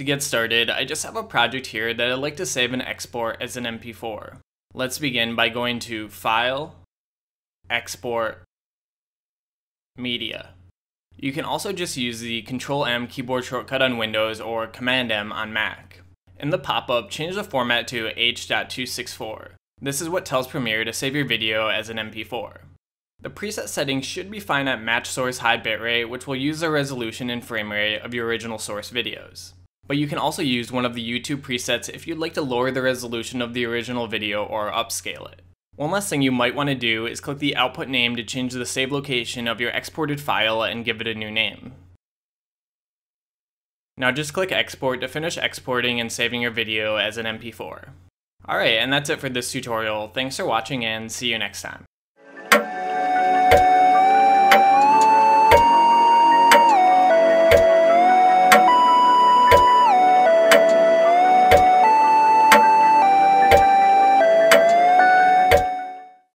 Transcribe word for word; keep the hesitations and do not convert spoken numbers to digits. To get started, I just have a project here that I'd like to save and export as an M P four. Let's begin by going to File, Export, Media. You can also just use the control M keyboard shortcut on Windows or command M on Mac. In the pop-up, change the format to H two sixty-four. This is what tells Premiere to save your video as an M P four. The preset settings should be fine at match source high bitrate, which will use the resolution and frame rate of your original source videos. But you can also use one of the YouTube presets if you'd like to lower the resolution of the original video or upscale it. One last thing you might want to do is click the output name to change the save location of your exported file and give it a new name. Now just click export to finish exporting and saving your video as an M P four. Alright, and that's it for this tutorial. Thanks for watching and see you next time.